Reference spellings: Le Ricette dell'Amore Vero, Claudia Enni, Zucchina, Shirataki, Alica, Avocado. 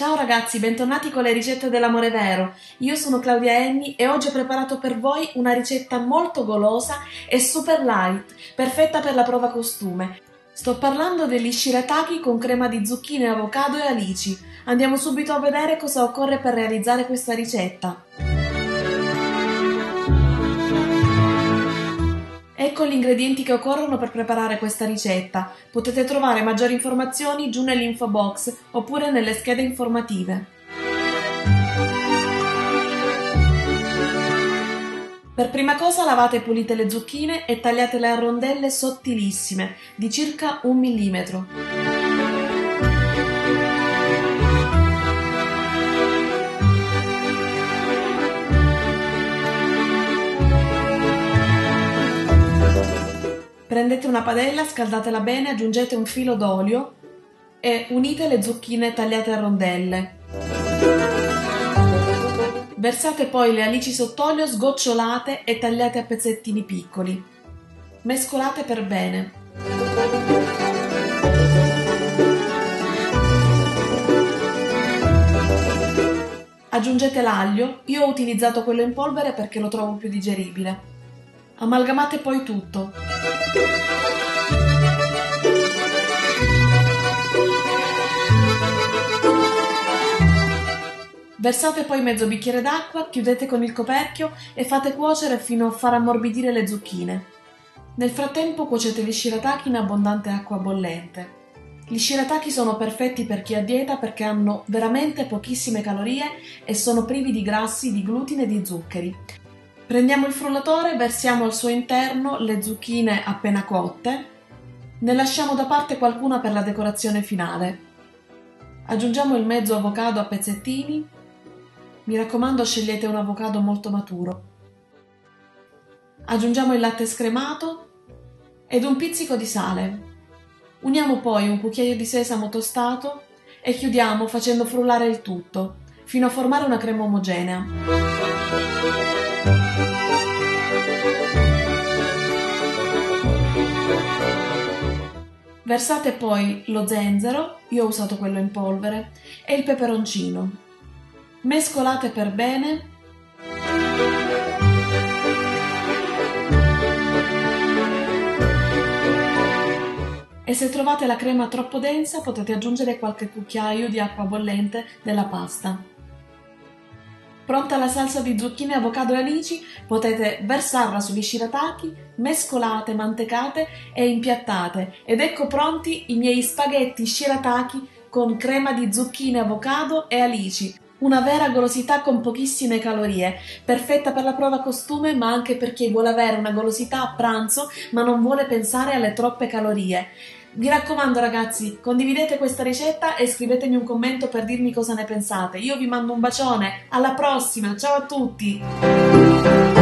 Ciao ragazzi, bentornati con le ricette dell'amore vero. Io sono Claudia Enni e oggi ho preparato per voi una ricetta molto golosa e super light, perfetta per la prova costume. Sto parlando degli shirataki con crema di zucchine, avocado e alici. Andiamo subito a vedere cosa occorre per realizzare questa ricetta. Ecco gli ingredienti che occorrono per preparare questa ricetta. Potete trovare maggiori informazioni giù nell'info box oppure nelle schede informative. Per prima cosa lavate e pulite le zucchine e tagliatele a rondelle sottilissime di circa 1 millimetro. Prendete una padella, scaldatela bene, aggiungete un filo d'olio e unite le zucchine tagliate a rondelle. Versate poi le alici sott'olio, sgocciolate e tagliate a pezzettini piccoli. Mescolate per bene. Aggiungete l'aglio, io ho utilizzato quello in polvere perché lo trovo più digeribile. Amalgamate poi tutto. Versate poi mezzo bicchiere d'acqua, chiudete con il coperchio e fate cuocere fino a far ammorbidire le zucchine. Nel frattempo cuocete gli shirataki in abbondante acqua bollente. Gli shirataki sono perfetti per chi è a dieta perché hanno veramente pochissime calorie e sono privi di grassi, di glutine e di zuccheri. Prendiamo il frullatore, versiamo al suo interno le zucchine appena cotte, ne lasciamo da parte qualcuna per la decorazione finale. Aggiungiamo il mezzo avocado a pezzettini, mi raccomando scegliete un avocado molto maturo. Aggiungiamo il latte scremato ed un pizzico di sale. Uniamo poi un cucchiaio di sesamo tostato e chiudiamo facendo frullare il tutto, fino a formare una crema omogenea. Versate poi lo zenzero, io ho usato quello in polvere, e il peperoncino. Mescolate per bene. E se trovate la crema troppo densa potete aggiungere qualche cucchiaio di acqua bollente della pasta. Pronta la salsa di zucchine, avocado e alici, potete versarla sugli shirataki. Mescolate, mantecate e impiattate ed ecco pronti i miei spaghetti shirataki con crema di zucchine, avocado e alici. Una vera golosità con pochissime calorie, perfetta per la prova costume ma anche per chi vuole avere una golosità a pranzo ma non vuole pensare alle troppe calorie. Vi raccomando ragazzi, condividete questa ricetta e scrivetemi un commento per dirmi cosa ne pensate. Io vi mando un bacione, alla prossima, ciao a tutti!